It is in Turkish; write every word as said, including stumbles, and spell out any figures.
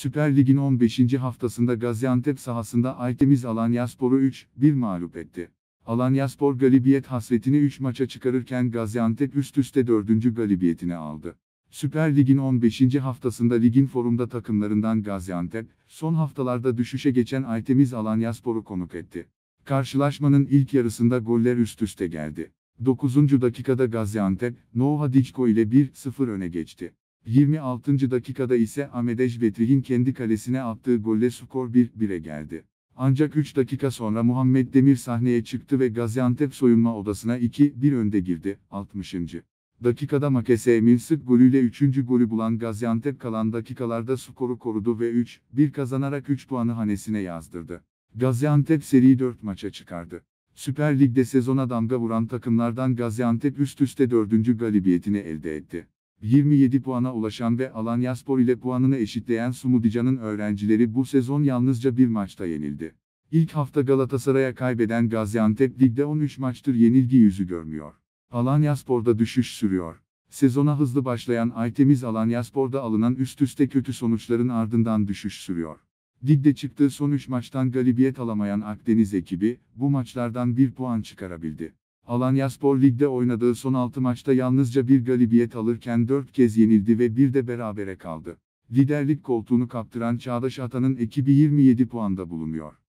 Süper Lig'in on beşinci haftasında Gaziantep sahasında Aytemiz Alanyaspor'u üç bir mağlup etti. Alanyaspor galibiyet hasretini üç maça çıkarırken Gaziantep üst üste dördüncü galibiyetini aldı. Süper Lig'in on beşinci haftasında ligin formda takımlarından Gaziantep, son haftalarda düşüşe geçen Aytemiz Alanyaspor'u konuk etti. Karşılaşmanın ilk yarısında goller üst üste geldi. dokuzuncu dakikada Gaziantep, Nouha Dicko ile bir sıfır öne geçti. yirmi altıncı dakikada ise Ahmedej Betrih'in kendi kalesine attığı golle skor bir bire geldi. Ancak üç dakika sonra Muhammet Demir sahneye çıktı ve Gaziantep soyunma odasına iki bir önde girdi. altmışıncı dakikada Makese Emin sık golüyle üçüncü golü bulan Gaziantep kalan dakikalarda skoru korudu ve üç bir kazanarak üç puanı hanesine yazdırdı. Gaziantep seriyi dört maça çıkardı. Süper Lig'de sezona damga vuran takımlardan Gaziantep üst üste dördüncü galibiyetini elde etti. yirmi yedi puana ulaşan ve Alanyaspor ile puanını eşitleyen Sumudican'ın öğrencileri bu sezon yalnızca bir maçta yenildi. İlk hafta Galatasaray'a kaybeden Gaziantep ligde on üç maçtır yenilgi yüzü görmüyor. Alanyaspor'da düşüş sürüyor. Sezona hızlı başlayan Aytemiz Alanyaspor'da alınan üst üste kötü sonuçların ardından düşüş sürüyor. Ligde çıktığı son üç maçtan galibiyet alamayan Akdeniz ekibi, bu maçlardan bir puan çıkarabildi. Alanyaspor ligde oynadığı son altı maçta yalnızca bir galibiyet alırken dört kez yenildi ve bir de berabere kaldı. Liderlik koltuğunu kaptıran Çağdaş Atan'ın ekibi yirmi yedi puanda bulunuyor.